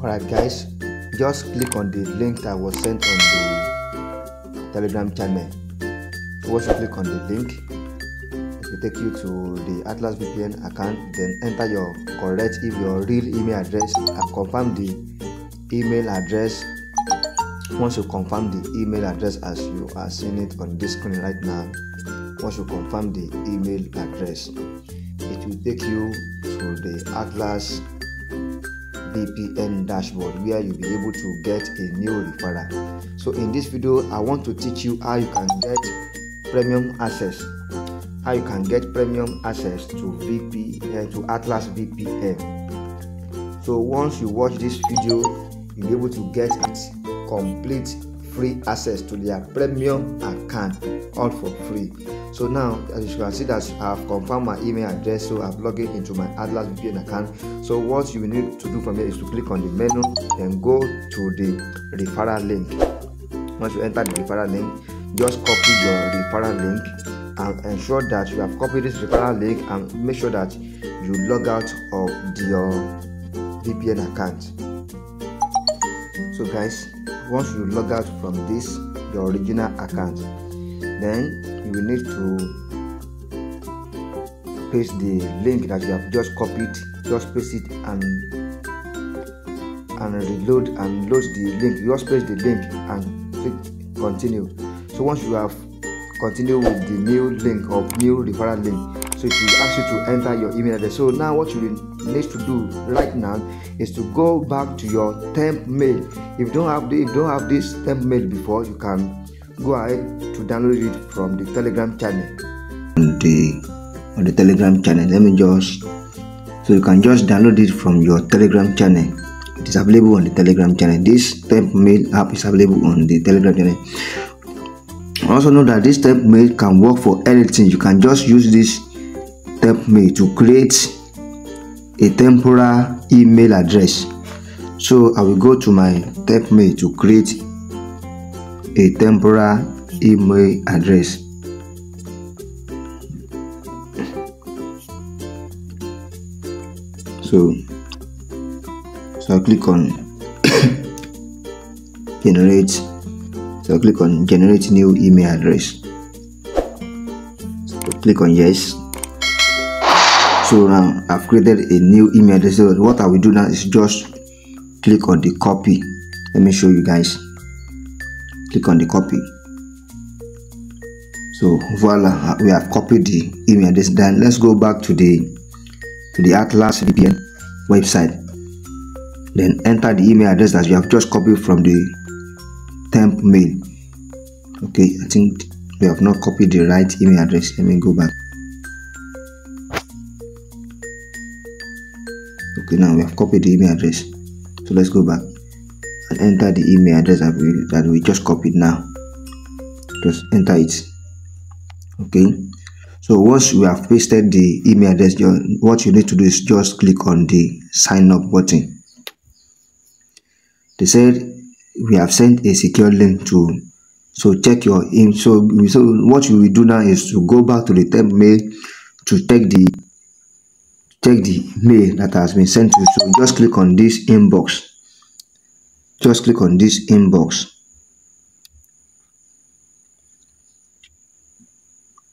Alright guys, just click on the link that was sent on the Telegram channel. So once you click on the link, it will take you to the Atlas VPN account. Then enter your correct, if your real email address, and confirm the email address. Once you confirm the email address as you are seeing it on this screen right now, once you confirm the email address, it will take you to the Atlas VPN dashboard where you'll be able to get a new referral. So in this video, I want to teach you how you can get premium access, how you can get premium access to VPN, to Atlas VPN. So once you watch this video, you'll be able to get it complete free access to their premium account, all for free. So now, as you can see, that I have confirmed my email address, so I've logged into my Atlas VPN account. So what you need to do from here is to click on the menu, then go to the referral link. Once you enter the referral link, just copy your referral link and ensure that you have copied this referral link, and make sure that you log out of your VPN account. So guys, once you log out from this, your original account, then you will need to paste the link that you have just copied, just paste it and reload and load the link. Just paste the link and click continue. So once you have continued with the new link or new referral link, so it will ask you to enter your email address. So now what you need to do right now is to go back to your temp mail. If you don't have this temp mail before, you can go ahead to download it from the Telegram channel. On the Telegram channel, so you can just download it from your Telegram channel. It is available on the Telegram channel. This temp mail app is available on the Telegram channel. Also know that this temp mail can work for anything. You can just use this temp mail to create a temporary email address. So I will go to my temp mail to create a temporary email address. So I click on generate. So I click on generate new email address. So I click on yes. So now I've created a new email address. So what I will do now is just click on the copy. Let me show you guys. Click on the copy. So voila, we have copied the email address. Then let's go back to the Atlas VPN website. Then enter the email address that you have just copied from the temp mail. Okay, I think we have not copied the right email address. Let me go back. Okay, now we have copied the email address, so let's go back and enter the email address that we just copied. Now just enter it. Okay, so once we have pasted the email address, what you need to do is just click on the sign up button. They said we have sent a secure link to, so check your email. So what you will do now is to go back to the temp mail to check the mail that has been sent to you. So just click on this inbox. Just click on this inbox.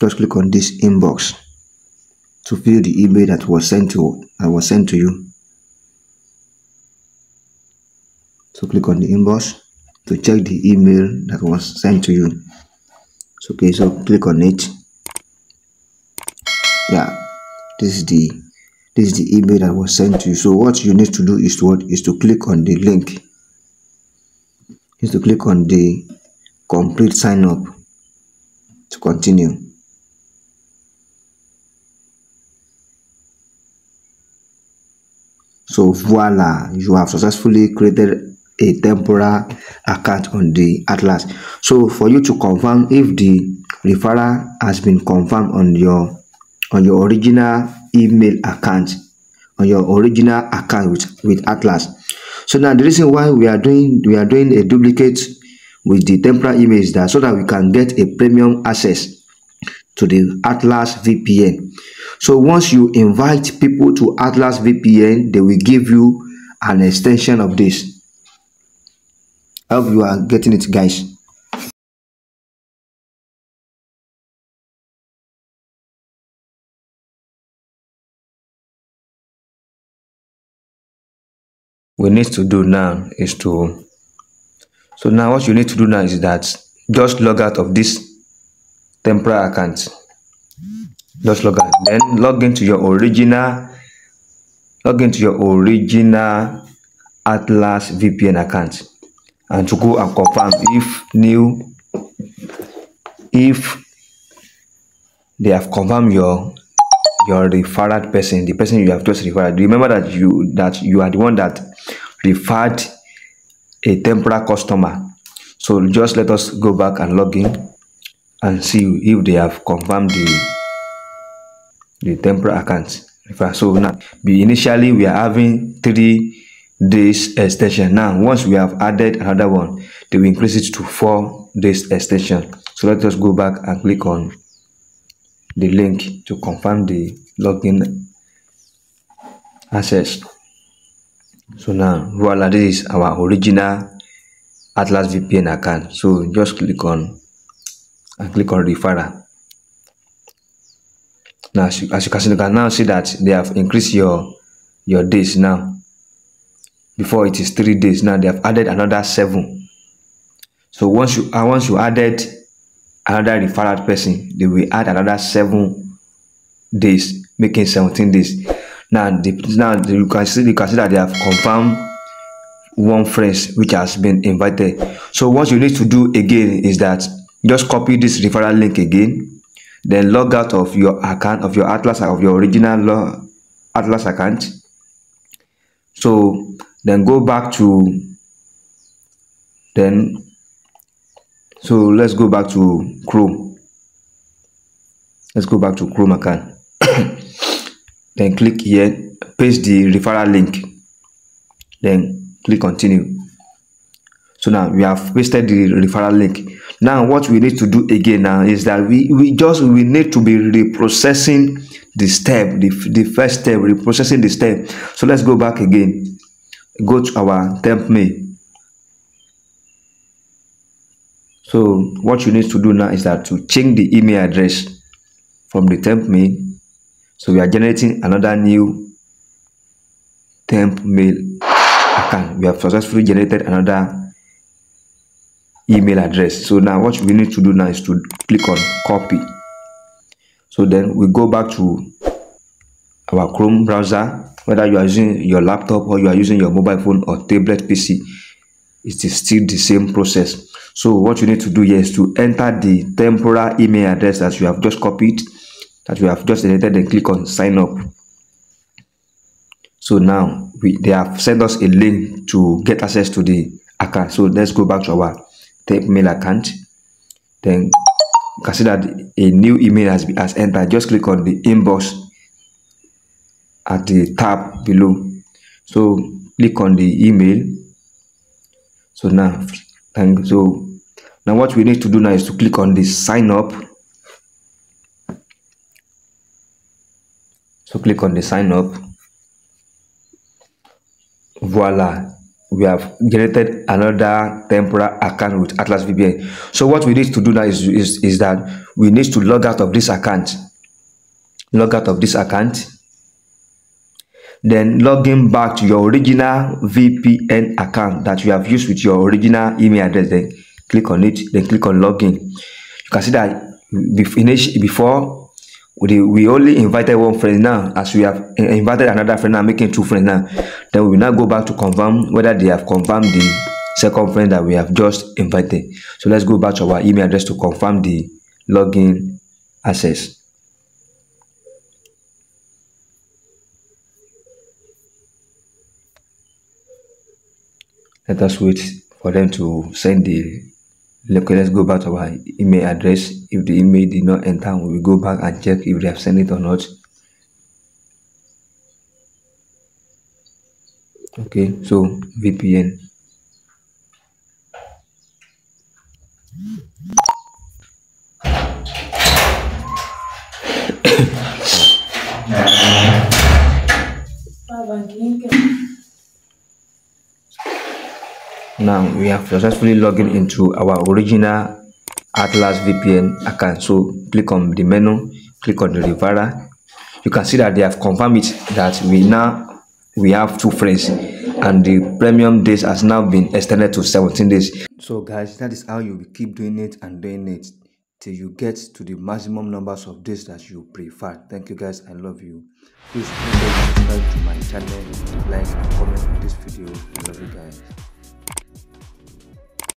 Just click on this inbox to view the email that was sent to you. So click on the inbox to check the email that was sent to you. So, okay, so click on it. Yeah, this is the email that was sent to you. So what you need to do is to click on the link. Is to click on the complete sign up to continue. So voila, you have successfully created a temporary account on the Atlas. So for you to confirm if the referral has been confirmed on your original email account, on your original account with Atlas. So now the reason why we are doing a duplicate with the temporary email is that so that we can get a premium access to the Atlas VPN. So once you invite people to Atlas VPN, they will give you an extension of this. I hope you are getting it, guys. We need to do now is to, so now what you need to do now is that just log out of this temporary account. Just log out, then log into your original, Atlas VPN account, and to go and confirm if new, if they have confirmed your referred person, the person you have just referred. Remember that you are the one that referred a temporary customer. So just let us go back and log in and see if they have confirmed the temporary account. So now, initially we are having 3 days extension. Now once we have added another one, they will increase it to 4 days extension. So let us go back and click on the link to confirm the login access. So now, voila, this is our original Atlas VPN account. So just click on and click on referral. Now as you can now see that they have increased your days. Now before it is 3 days, now they have added another 7. So once you added another referred person, they will add another 7 days, making 17 days. Now you can see that they have confirmed 1 friend which has been invited. So what you need to do again is that just copy this referral link again, then log out of your account, of your Atlas, of your original Atlas account. So then go back to So let's go back to Chrome. Let's go back to Chrome account. Then click here, paste the referral link. Then click continue. So now we have pasted the referral link. Now what we need to do again now is that we need to be reprocessing the step, the first step, reprocessing the step. So let's go back again. Go to our temp mail. So what you need to do now is that to change the email address from the temp mail. So we are generating another new temp mail account. We have successfully generated another email address. So now what we need to do now is to click on copy. So then we go back to our Chrome browser, whether you are using your laptop or you are using your mobile phone or tablet PC. It is still the same process. So what you need to do here is to enter the temporary email address that you have just copied, that you have just entered, and click on sign up. So now they have sent us a link to get access to the account. So let's go back to our temp mail account. Then you can see that a new email has entered. Just click on the inbox at the tab below. So click on the email. So now, what we need to do now is to click on this sign up. So click on the sign up. Voila, we have generated another temporary account with Atlas VPN. So what we need to do now is that we need to log out of this account. Log out of this account. Then login back to your original VPN account that you have used with your original email address. Then click on it, then click on login. You can see that before we only invited 1 friend. Now as we have invited another friend, now making 2 friends now. Then we will now go back to confirm whether they have confirmed the 2nd friend that we have just invited. So let's go back to our email address to confirm the login access. Let us wait for them to send the link. Let's go back to our email address. If the email did not enter, we will go back and check if they have sent it or not. Okay, so VPN. Now we have successfully logged into our original Atlas VPN account. So click on the menu, click on the referrer. You can see that they have confirmed it that we have 2 friends, and the premium days has now been extended to 17 days. So guys, that is how you will keep doing it till you get to the maximum numbers of days that you prefer. Thank you guys, I love you. Please subscribe to my channel, like and comment on this video. I love you guys.